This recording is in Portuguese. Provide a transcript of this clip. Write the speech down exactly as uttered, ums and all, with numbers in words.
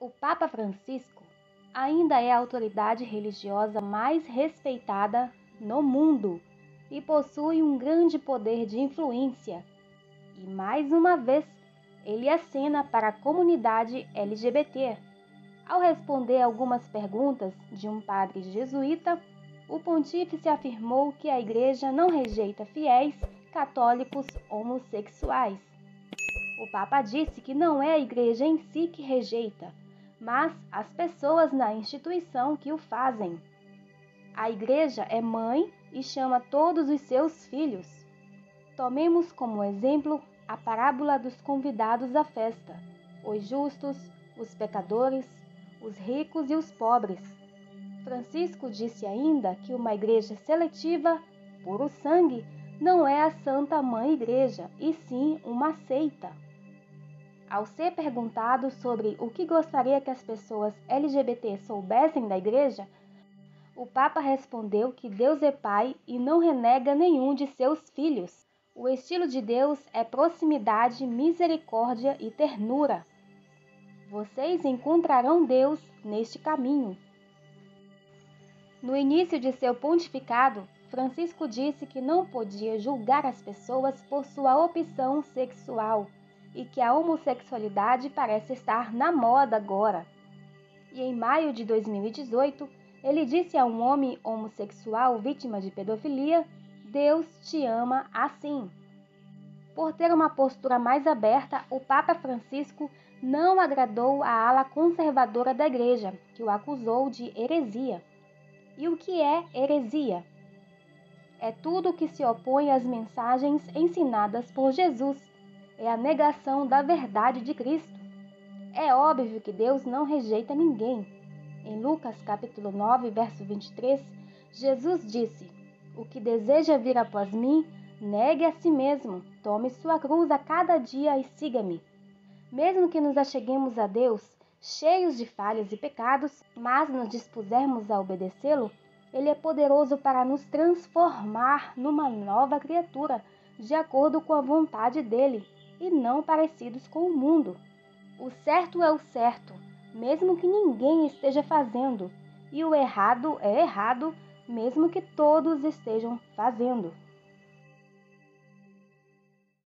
O Papa Francisco ainda é a autoridade religiosa mais respeitada no mundo e possui um grande poder de influência. E mais uma vez, ele acena para a comunidade L G B T. Ao responder algumas perguntas de um padre jesuíta, o pontífice afirmou que a Igreja não rejeita fiéis católicos homossexuais. O Papa disse que não é a Igreja em si que rejeita, mas as pessoas na instituição que o fazem. A Igreja é mãe e chama todos os seus filhos. Tomemos como exemplo a parábola dos convidados à festa, os justos, os pecadores, os ricos e os pobres. Francisco disse ainda que uma igreja seletiva, puro sangue, não é a Santa Mãe Igreja, e sim uma seita. Ao ser perguntado sobre o que gostaria que as pessoas L G B T soubessem da Igreja, o Papa respondeu que Deus é Pai e não renega nenhum de seus filhos. O estilo de Deus é proximidade, misericórdia e ternura. Vocês encontrarão Deus neste caminho. No início de seu pontificado, Francisco disse que não podia julgar as pessoas por sua opção sexual e que a homossexualidade parece estar na moda agora. E em maio de dois mil e dezoito, ele disse a um homem homossexual vítima de pedofilia: "Deus te ama assim". Por ter uma postura mais aberta, o Papa Francisco não agradou a ala conservadora da Igreja, que o acusou de heresia. E o que é heresia? É tudo que se opõe às mensagens ensinadas por Jesus. É a negação da verdade de Cristo. É óbvio que Deus não rejeita ninguém. Em Lucas capítulo nove, verso vinte e três, Jesus disse: "O que deseja vir após mim, negue a si mesmo, tome sua cruz a cada dia e siga-me". Mesmo que nos acheguemos a Deus, cheios de falhas e pecados, mas nos dispusermos a obedecê-lo, Ele é poderoso para nos transformar numa nova criatura, de acordo com a vontade dEle, e não parecidos com o mundo. O certo é o certo, mesmo que ninguém esteja fazendo, e o errado é errado, mesmo que todos estejam fazendo.